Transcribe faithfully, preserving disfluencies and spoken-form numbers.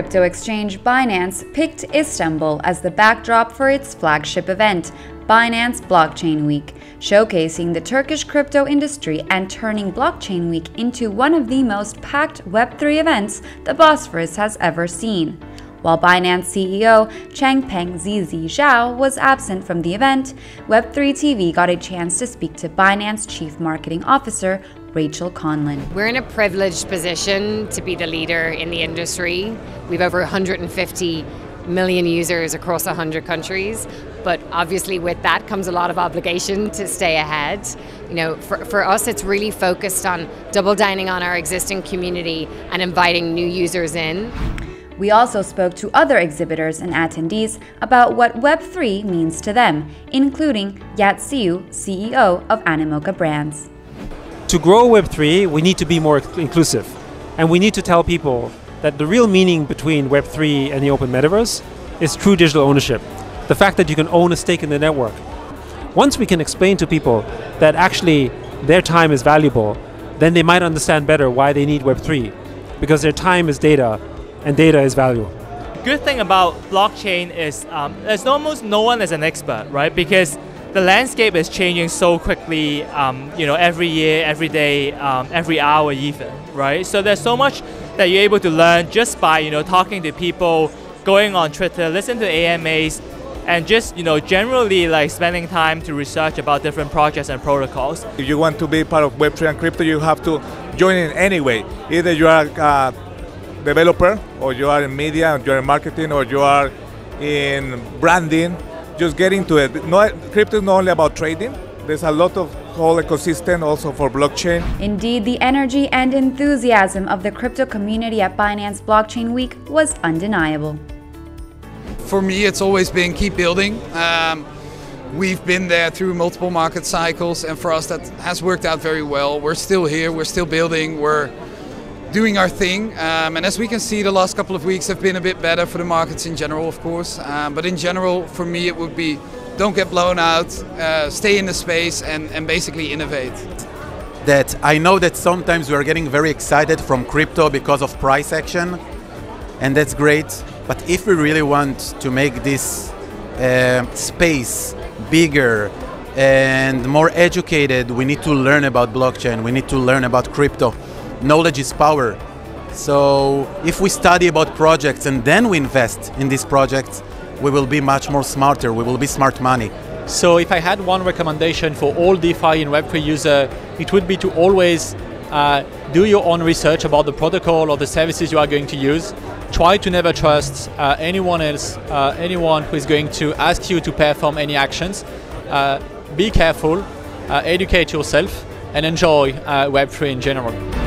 crypto exchange Binance picked Istanbul as the backdrop for its flagship event, Binance Blockchain Week, showcasing the Turkish crypto industry and turning Blockchain Week into one of the most packed Web three events the Bosphorus has ever seen. While Binance C E O Changpeng Zhao was absent from the event, Web three T V got a chance to speak to Binance Chief Marketing Officer Rachel Conlan. We're in a privileged position to be the leader in the industry. We've over one hundred fifty million users across one hundred countries, but obviously with that comes a lot of obligation to stay ahead. You know, for, for us it's really focused on double dining on our existing community and inviting new users in. We also spoke to other exhibitors and attendees about what Web three means to them, including Yatsiu, C E O of Animoca Brands. To grow Web three, we need to be more inclusive, and we need to tell people that the real meaning between Web three and the open metaverse is true digital ownership, the fact that you can own a stake in the network. Once we can explain to people that actually their time is valuable, then they might understand better why they need Web three, because their time is data, and data is value. Good thing about blockchain is um, there's almost no one is an expert, right? Because the landscape is changing so quickly, um, you know, every year, every day, um, every hour even, right? So there's so much that you're able to learn just by, you know, talking to people, going on Twitter, listening to A M As, and just, you know, generally like spending time to research about different projects and protocols. If you want to be part of Web three and crypto, you have to join in anyway. Either you are uh, developer, or you are in media, or you are in marketing, or you are in branding, just get into it. No, crypto is not only about trading, there's a lot of whole ecosystem also for blockchain. Indeed, the energy and enthusiasm of the crypto community at Binance Blockchain Week was undeniable. For me, it's always been keep building. Um, We've been there through multiple market cycles, and for us that has worked out very well. We're still here, we're still building, we're doing our thing, um, and as we can see, the last couple of weeks have been a bit better for the markets in general, of course, um, but in general for me it would be don't get blown out, uh, stay in the space and, and basically innovate. That I know that sometimes we're getting very excited from crypto because of price action, and that's great, but if we really want to make this uh, space bigger and more educated, we need to learn about blockchain, we need to learn about crypto. Knowledge is power. So if we study about projects and then we invest in these projects, we will be much more smarter, we will be smart money. So if I had one recommendation for all DeFi and Web three user, it would be to always uh, do your own research about the protocol or the services you are going to use. Try to never trust uh, anyone else, uh, anyone who is going to ask you to perform any actions. Uh, be careful, uh, educate yourself, and enjoy uh, Web three in general.